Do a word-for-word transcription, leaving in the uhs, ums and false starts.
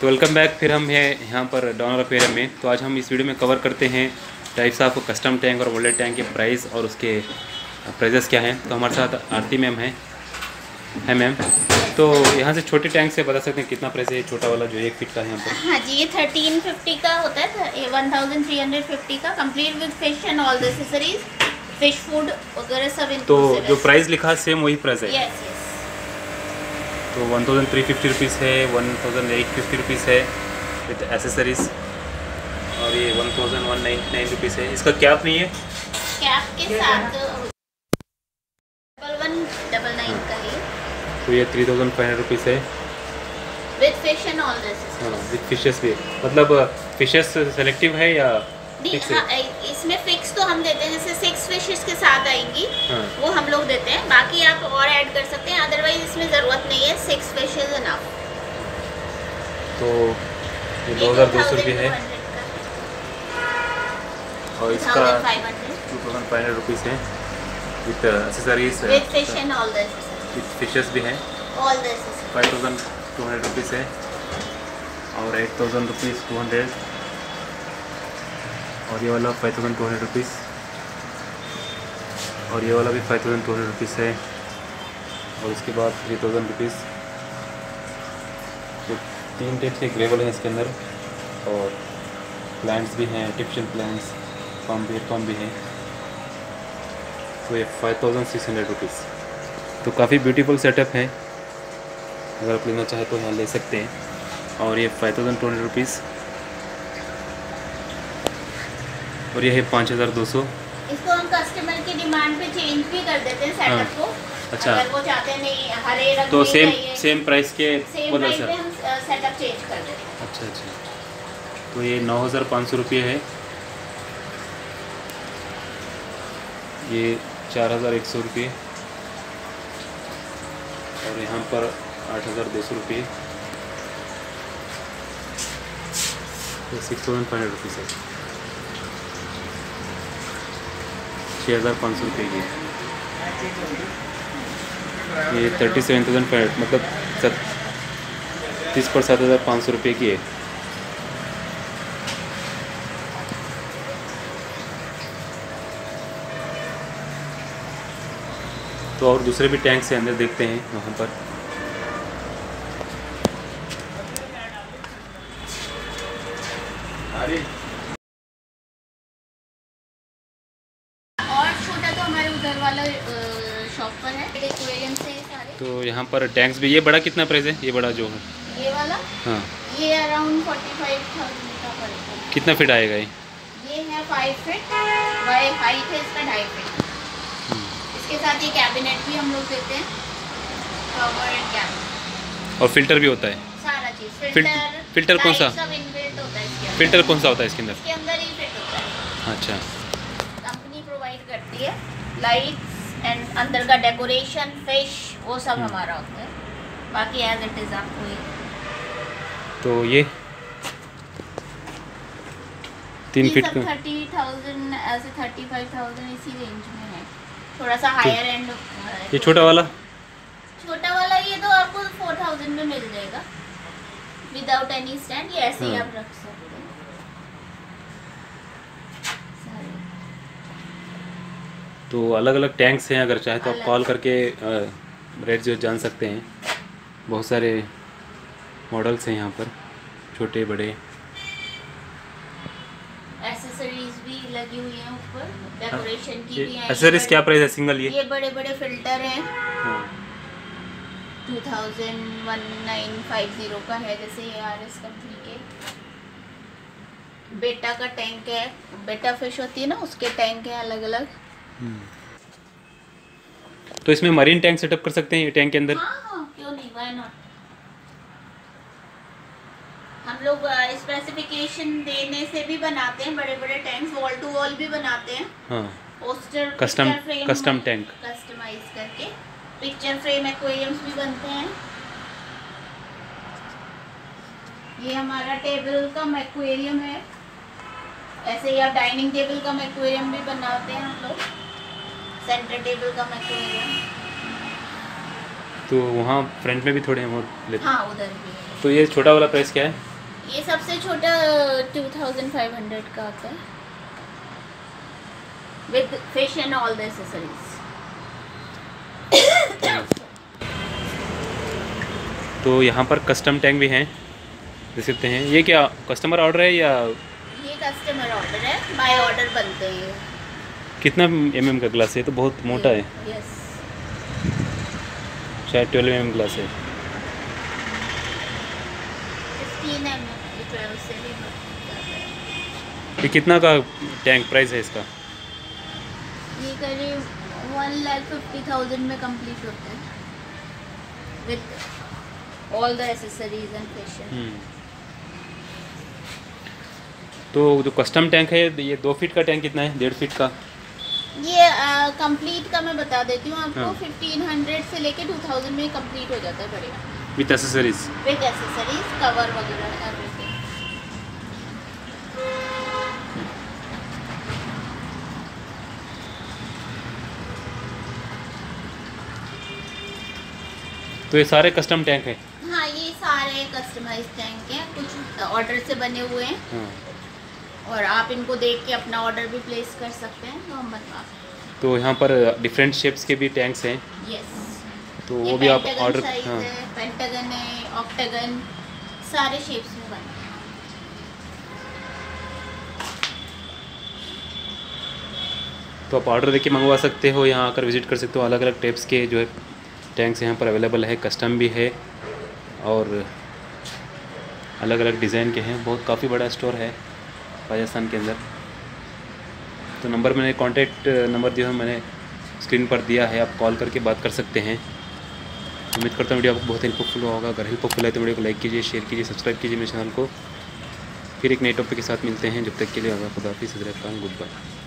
तो welcome back, फिर हम हैं यहाँ पर डॉनर अपेरियम में। तो आज हम इस वीडियो में कवर करते हैं टाइप्स ऑफ कस्टम टैंक और वॉलेट टैंक के प्राइस और उसके प्राइजेस क्या हैं। तो हमारे साथ आरती मैम हैं है मैम। तो यहाँ से छोटे टैंक से बता सकते हैं कितना प्राइस है? छोटा वाला जो एक फीट का है यहाँ पर। हाँ जी, ये थर्टीन फिफ्टी का होता है, one thousand three hundred fifty का, complete with fish and all accessories, fish food वगैरह सब। तो जो प्राइस लिखा सेम वही प्राइस है। yes, yes. तो one thousand three fifty rupees है, one thousand eight fifty rupees है विद एसेसरीज, और ये one thousand one ninety nine rupees है। इसका कैप नहीं है, कैप के साथ डबल वन डबल नाइन का है। तो ये three thousand five hundred rupees है with fish and all this. हाँ, विद फिशेस भी, मतलब फिशेस सेलेक्टिव है या फिक्स? हाँ, इसमें फिक्स तो हम देते हैं, जैसे सिक्स फिशेस के साथ आएंगी। हाँ, वो हम लोग देते हैं, बाकी आप और ऐड कर सकते हैं, अदरवाइज इसमें ज़रूरत नहीं है। Six fishes enough. तो ये दो हज़ार दो सौ रुपये है और इसका two thousand five hundred rupees है with accessories, with fish and all the with fishes भी हैं। All the five thousand two hundred rupees है और eight thousand rupees two hundred और ये वाला five thousand two hundred rupees और ये वाला भी five thousand two hundred rupees है और इसके बाद थ्री थाउजेंड रुपीज़। तो तीन टाइप के ग्रेवल हैं इसके अंदर और प्लांट्स भी हैं, आर्टिफिशियल प्लांट्स, फॉर्म भी फॉर्म भी हैं। तो ये five thousand six hundred rupees. तो काफ़ी ब्यूटीफुल सेटअप है, अगर आप लेना चाहे तो यहाँ ले सकते हैं। और ये five thousand two hundred rupees और ये है पाँच हज़ार दो सौ। इसको हम कस्टमर की डिमांड पे चेंज भी कर देते हैं सेटअप को। अच्छा, अगर वो चाहते नहीं हरे रंग तो सेम सेम प्राइस के सेम प्राइस पे हम सेटअप चेंज कर देते हैं। अच्छा अच्छा। तो ये नौ हज़ार पाँच सौ रुपये है, ये चार हज़ार एक सौ रुपये और यहाँ पर आठ हज़ार दो सौ रुपये, six thousand five hundred rupees है, छः हज़ार पाँच सौ रुपये की। ये thirty seven thousand five hundred, मतलब सत तीस पर सात हज़ार पाँच सौ रुपये की है। तो और दूसरे भी टैंक से अंदर देखते हैं वहाँ पर। तो यहाँ पर टैंक्स भी। ये बड़ा कितना प्राइस है? ये बड़ा जो है ये वाला। हाँ, ये अराउंड पैंतालीस हज़ार का पड़ता है। कितना फीट आएगा ये? ये है पाँच फीट बाय हाइट है इसका, ढाई फीट। इसके साथ ये कैबिनेट भी हम लोग देते हैं, कवर कैबिनेट, और फिल्टर भी होता है, सारा चीज़। फिल्टर फिल्टर कौन सा फिल्टर कौन सा होता है इसके अंदर? इसके अंदर ही फिट होता है। अच्छा, कंपनी प्रोवाइड करती है लाइट एंड अंदर का डेकोरेशन, फिश, वो सब हमारा होता है, बाकी एज इट इज आपको ही। तो ये तीन फीट का थर्टी थाउजेंड ऐसे थर्टी फाइव थाउजेंड इसी रेंज में है, थोड़ा सा हायर एंड। ये छोटा वाला छोटा वाला ये तो आपको फोर थाउजेंड में मिल जाएगा विदाउट एनी स्टैंड। ये ऐसे ही आप रख सकते हैं। तो अलग अलग टैंक्स हैं, अगर चाहे तो आप कॉल करके रेट जो जान सकते हैं। बहुत सारे मॉडल्स हैं यहाँ पर, छोटे बड़े, एक्सेसरीज भी लगी हुई हैं ऊपर, डेकोरेशन की भी है। एक्सेसरीज क्या प्राइस है सिंगल? ये ये बड़े बड़े फिल्टर हैं। हाँ, two thousand one nine five zero का है, जैसे ये आर एस कंपनी के। बेटा का टैंक है, बेटा फिश होती है ना, उसके टैंक है अलग अलग। तो इसमें मरीन टैंक सेटअप कर सकते हैं ये टैंक के अंदर? हाँ, हाँ, क्यों नहीं, व्हाई नॉट। हम लोग स्पेसिफिकेशन देने से भी बनाते हैं बड़े बड़े टैंक्स, वॉल टू वॉल भी बनाते हैं। हाँ, poster custom custom tank customise करके पिक्चर फ्रेम एक्वेरियम्स भी बनते हैं। ये हमारा टेबल कम एक्वेरियम है, ऐसे ही आप डाइनिंग टेबल का एक्वेरियम भी बनाते हैं हम लोग, सेंटर टेबल का एक्वेरियम। तो वहाँ फ्रंट में भी थोड़े हैं वो लेते हैं। हाँ, उधर भी। तो ये छोटा वाला प्राइस क्या है? ये सबसे छोटा टू थाउजेंड फाइव हंड्रेड का आता है with fish and all the accessories. तो यहाँ पर कस्टम टैंक भी हैं, देख सकते हैं। ये क्या कस्टमर ऑर्डर है या ये कस्टमर ऑर्डर है? बाय ऑर्डर बनते हैं ये। कितना एम एम का ग्लास है? तो बहुत मोटा है, शायद ट्वेल्व एम एम ग्लास है। ये कितना का टैंक प्राइस है इसका? ये करीब वन लाख फिफ्टी थाउजेंड में कंप्लीट होता है with all the accessories and fashion. तो जो कस्टम टैंक है, ये दो फीट का टैंक कितना है? डेढ़ फीट का। ये कंप्लीट का मैं बता देती हूँ आपको। हाँ। फिफ्टीन हंड्रेड से लेके टू थाउजेंड में कंप्लीट हो जाता है बढ़िया with accessories, with accessories cover वगैरह एवरीथिंग। तो ये सारे कस्टम टैंक है? हाँ, ये सारे कस्टमाइज टैंक हैं, कुछ ऑर्डर से बने हुए हैं। हाँ। और आप इनको देख के अपना ऑर्डर भी प्लेस कर सकते हैं, तो हम बता सकते हैं। तो यहाँ पर डिफरेंट शेप्स के भी टैंक्स हैं। यस। तो वो भी आप ऑर्डर। हाँ। पेंटागन है, ऑक्टागन, सारे शेप्स में बने। तो आप ऑर्डर देके मंगवा सकते हो, यहाँ आकर विजिट कर सकते हो। अलग अलग टाइप्स के जो है टैंक्स यहाँ पर अवेलेबल है, कस्टम भी है और अलग अलग डिज़ाइन के हैं। बहुत काफ़ी बड़ा स्टोर है राजस्थान के अंदर। तो नंबर मैंने कांटेक्ट नंबर दिया है, मैंने स्क्रीन पर दिया है, आप कॉल करके बात कर सकते हैं। उम्मीद करता हूँ वीडियो आपको बहुत हेल्पफुल होगा। अगर हेल्पफुल है तो वीडियो को लाइक कीजिए, शेयर कीजिए, सब्सक्राइब कीजिए मेरे चैनल को। फिर एक नए टॉपिक के साथ मिलते हैं, जब तक के लिए खुदा हाफिज़, गुड बाय।